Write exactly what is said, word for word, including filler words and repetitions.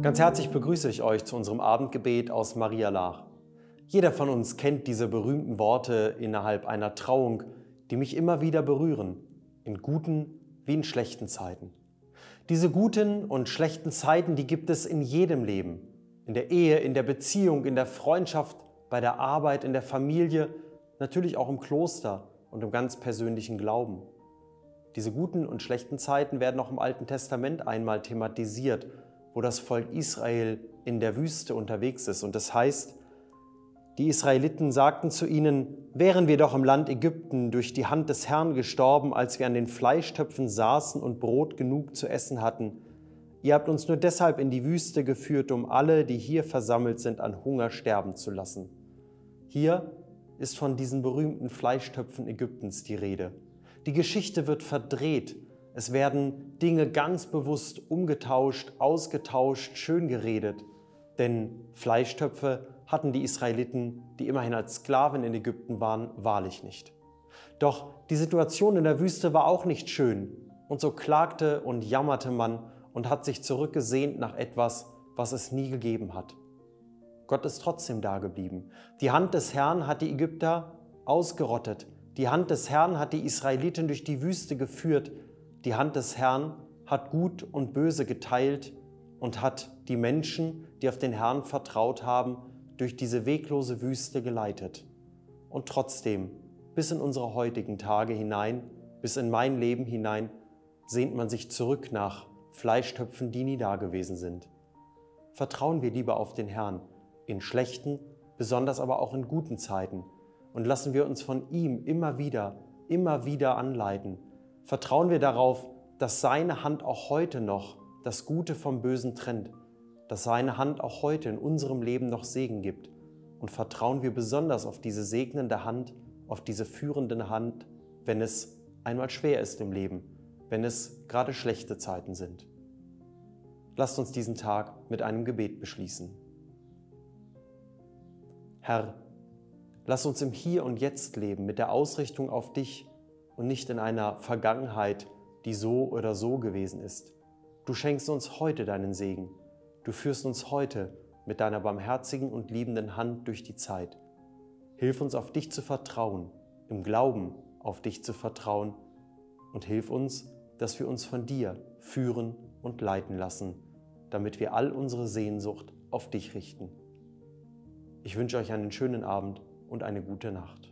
Ganz herzlich begrüße ich euch zu unserem Abendgebet aus Maria Laach. Jeder von uns kennt diese berühmten Worte innerhalb einer Trauung, die mich immer wieder berühren, in guten wie in schlechten Zeiten. Diese guten und schlechten Zeiten, die gibt es in jedem Leben. In der Ehe, in der Beziehung, in der Freundschaft, bei der Arbeit, in der Familie, natürlich auch im Kloster und im ganz persönlichen Glauben. Diese guten und schlechten Zeiten werden auch im Alten Testament einmal thematisiert, wo das Volk Israel in der Wüste unterwegs ist. Und das heißt, die Israeliten sagten zu ihnen: Wären wir doch im Land Ägypten durch die Hand des Herrn gestorben, als wir an den Fleischtöpfen saßen und Brot genug zu essen hatten. Ihr habt uns nur deshalb in die Wüste geführt, um alle, die hier versammelt sind, an Hunger sterben zu lassen. Hier ist von diesen berühmten Fleischtöpfen Ägyptens die Rede. Die Geschichte wird verdreht. Es werden Dinge ganz bewusst umgetauscht, ausgetauscht, schön geredet. Denn Fleischtöpfe hatten die Israeliten, die immerhin als Sklaven in Ägypten waren, wahrlich nicht. Doch die Situation in der Wüste war auch nicht schön. Und so klagte und jammerte man und hat sich zurückgesehnt nach etwas, was es nie gegeben hat. Gott ist trotzdem da geblieben. Die Hand des Herrn hat die Ägypter ausgerottet. Die Hand des Herrn hat die Israeliten durch die Wüste geführt. Die Hand des Herrn hat Gut und Böse geteilt und hat die Menschen, die auf den Herrn vertraut haben, durch diese weglose Wüste geleitet. Und trotzdem, bis in unsere heutigen Tage hinein, bis in mein Leben hinein, sehnt man sich zurück nach Fleischtöpfen, die nie da gewesen sind. Vertrauen wir lieber auf den Herrn, in schlechten, besonders aber auch in guten Zeiten. Und lassen wir uns von ihm immer wieder, immer wieder anleiten. Vertrauen wir darauf, dass seine Hand auch heute noch das Gute vom Bösen trennt, dass seine Hand auch heute in unserem Leben noch Segen gibt. Und vertrauen wir besonders auf diese segnende Hand, auf diese führende Hand, wenn es einmal schwer ist im Leben, wenn es gerade schlechte Zeiten sind. Lasst uns diesen Tag mit einem Gebet beschließen. Herr, lass uns im Hier und Jetzt leben, mit der Ausrichtung auf dich und nicht in einer Vergangenheit, die so oder so gewesen ist. Du schenkst uns heute deinen Segen. Du führst uns heute mit deiner barmherzigen und liebenden Hand durch die Zeit. Hilf uns, auf dich zu vertrauen, im Glauben auf dich zu vertrauen, und hilf uns, dass wir uns von dir führen und leiten lassen, damit wir all unsere Sehnsucht auf dich richten. Ich wünsche euch einen schönen Abend und eine gute Nacht.